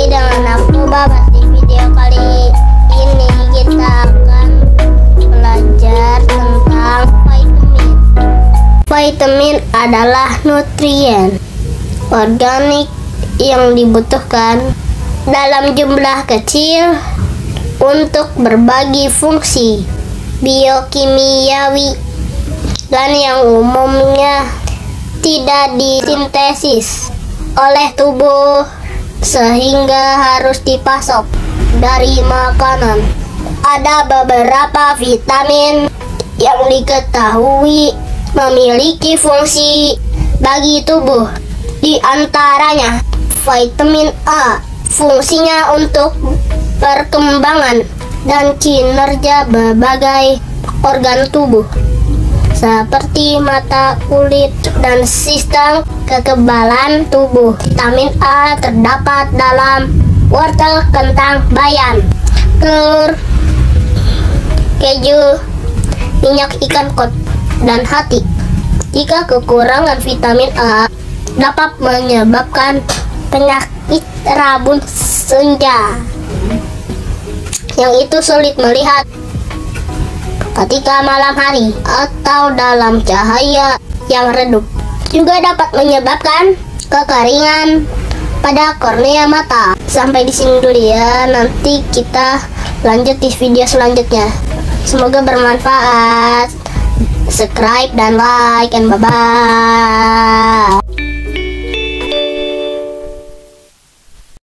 lagi dengan aku, Babas. Di video kali ini kita akan belajar tentang vitamin. Vitamin adalah nutrien organik yang dibutuhkan dalam jumlah kecil untuk berbagai fungsi biokimiawi dan yang umumnya tidak disintesis oleh tubuh sehingga harus dipasok dari makanan. Ada beberapa vitamin yang diketahui memiliki fungsi bagi tubuh. Di antaranya vitamin A, fungsinya untuk perkembangan dan kinerja berbagai organ tubuh seperti mata, kulit, dan sistem kekebalan tubuh. Vitamin A terdapat dalam wortel, kentang, bayam, telur, keju, minyak ikan kod, dan hati. Jika kekurangan vitamin A dapat menyebabkan penyakit rabun senja yang itu sulit melihat ketika malam hari atau dalam cahaya yang redup. Juga dapat menyebabkan kekeringan pada kornea mata. Sampai di sini dulu ya, nanti kita lanjut di video selanjutnya. Semoga bermanfaat. Subscribe dan like, and bye-bye.